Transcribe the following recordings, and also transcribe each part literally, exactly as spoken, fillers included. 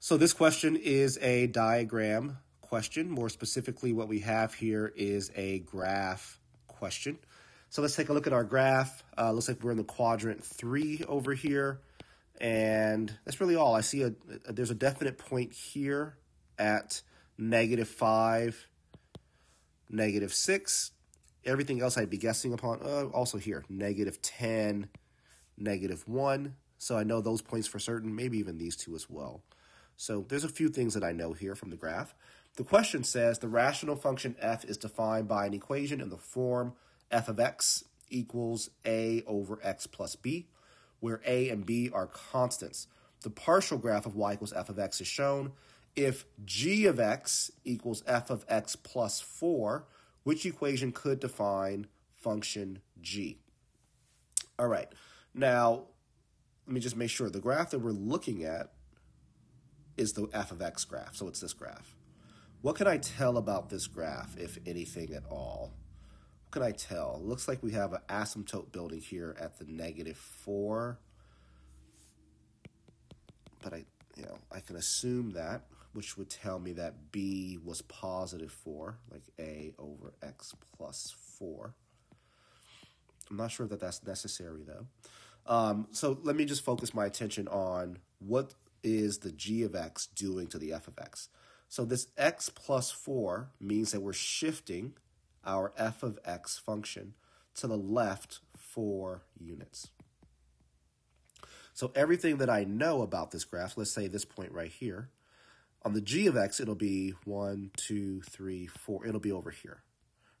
So this question is a diagram question. More specifically, what we have here is a graph question. So let's take a look at our graph. Uh, looks like we're in the quadrant three over here. And that's really all. I see a, a there's a definite point here at negative five, negative six. Everything else I'd be guessing upon. Uh, also here, negative ten, negative one. So I know those points for certain, maybe even these two as well. So there's a few things that I know here from the graph. The question says the rational function f is defined by an equation in the form f of x equals a over x plus b, where a and b are constants. The partial graph of y equals f of x is shown. If g of x equals f of x plus four, which equation could define function g? All right, now let me just make sure. The graph that we're looking at is the f of x graph, so it's this graph. What can I tell about this graph, if anything at all? What can I tell? Looks like we have an asymptote building here at the negative four. But I, you know, I can assume that, which would tell me that b was positive four, like a over x plus four. I'm not sure that that's necessary, though. Um, so let me just focus my attention on what is the g of x doing to the f of x. So this x plus four means that we're shifting our f of x function to the left four units. So everything that I know about this graph, let's say this point right here, on the g of x, it'll be one, two, three, four. It'll be over here,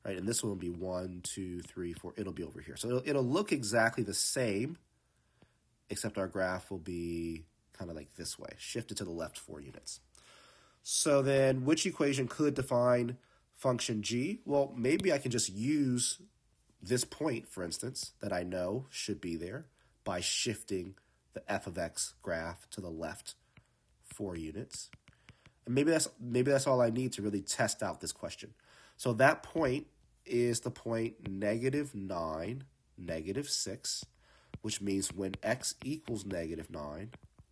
right? And this one will be one, two, three, four. It'll be over here. So it'll, it'll look exactly the same, except our graph will be kind of like this way, shifted to the left four units. So then which equation could define function g? Well, maybe I can just use this point, for instance, that I know should be there by shifting the f of x graph to the left four units. And maybe that's, maybe that's all I need to really test out this question. So that point is the point negative nine, negative six, which means when x equals negative nine,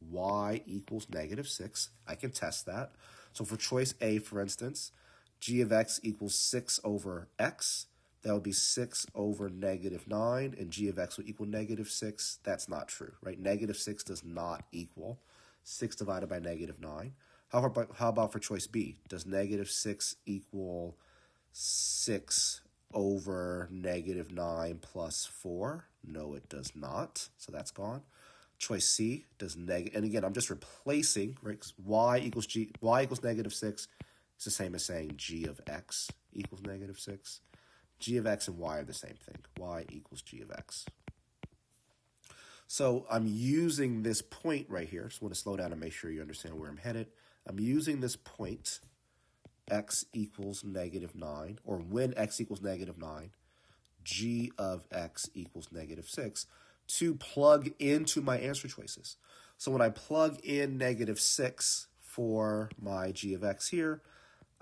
y equals negative six. I can test that. So for choice A, for instance, g of x equals six over x. That would be six over negative nine, and g of x would equal negative six. That's not true, right? Negative six does not equal six divided by negative nine. How about, how about for choice B? Does negative six equal six over negative nine plus four? No, it does not. So that's gone. Choice C does negative, and again, I'm just replacing, right? Y equals g, y equals negative six. It's the same as saying g of x equals negative six. G of x and y are the same thing. Y equals g of x. So I'm using this point right here. Just want to slow down and make sure you understand where I'm headed. I'm using this point, x equals negative nine, or when x equals negative nine, g of x equals negative six, to plug into my answer choices. So when I plug in negative six for my g of x here,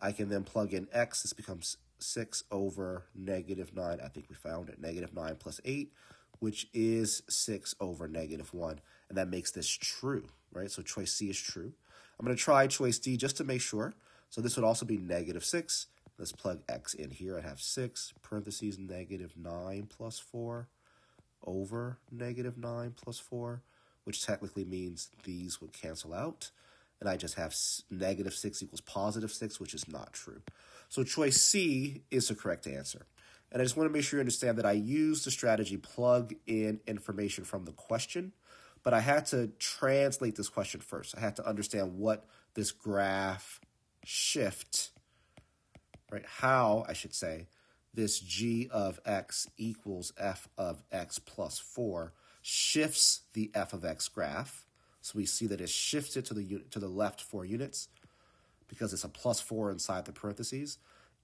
I can then plug in x. This becomes six over negative nine. I think we found it. Negative nine plus eight, which is six over negative one. And that makes this true, right? So choice C is true. I'm going to try choice D just to make sure. So this would also be negative six. Let's plug x in here. I have six parentheses negative nine plus four over negative nine plus four, which technically means these would cancel out. And I just have negative six equals positive six, which is not true. So choice C is the correct answer. And I just want to make sure you understand that I used the strategy plug in information from the question, but I had to translate this question first. I had to understand what this graph shift, right? How, I should say, this g of x equals f of x plus four shifts the f of x graph. So we see that it shifts it to the unit, to the left four units because it's a plus four inside the parentheses.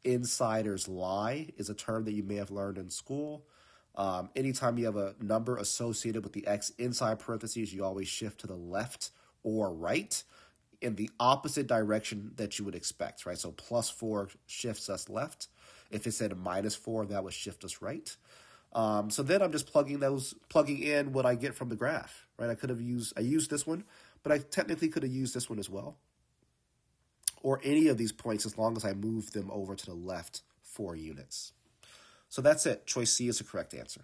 Insider's lie is a term that you may have learned in school. Um, anytime you have a number associated with the x inside parentheses, you always shift to the left or right in the opposite direction that you would expect, right? So plus four shifts us left. If it said minus four, that would shift us right. Um, so then I'm just plugging those, plugging in what I get from the graph, right? I could have used, I used this one, but I technically could have used this one as well, or any of these points as long as I move them over to the left four units. So that's it. Choice C is the correct answer.